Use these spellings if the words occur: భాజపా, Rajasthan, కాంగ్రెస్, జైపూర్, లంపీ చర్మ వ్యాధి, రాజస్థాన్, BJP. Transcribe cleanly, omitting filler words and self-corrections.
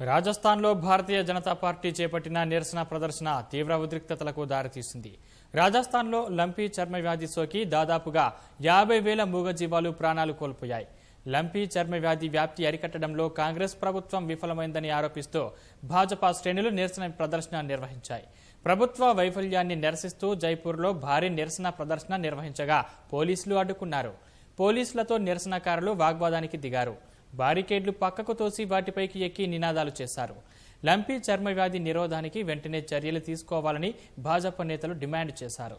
राजस्थान लो Bharatiya Janata party చేపట్టిన నిరసన ప్రదర్శన తీవ్ర ఉద్రిక్తతలకు దారితీసింది। రాజస్థాన్ లో లంపీ చర్మ వ్యాధి సోకి దాదాపుగా 50,000 మూగజీవాలు ప్రాణాలు కోల్పోయాయి। లంపీ చర్మ వ్యాధి వ్యాప్తి అరికట్టడంలో కాంగ్రెస్ ప్రభుత్వం విఫలమైందని ఆరోపిస్తూ భాజపా శ్రేణులు నిరసన ప్రదర్శన నిర్వహించాయి। ప్రభుత్వ వైఫల్యాన్ని నిరసిస్తూ జైపూర్లో భారీ నిరసన ప్రదర్శన నిర్వహించగా పోలీసులు అడ్డుకున్నారు। పోలీసులతో నిరసనకారులు వాగ్వాదానికి దిగారు। బారికేడ్లు పక్కకు తోసి వాటిపైకి ఎక్కి నినాదాలు చేశారు। లంపీ చర్మ వ్యాధి నిరోధానికి వెంటనే చర్యలు తీసుకోవాలని భాజపా నేతలు డిమాండ్ చేశారు।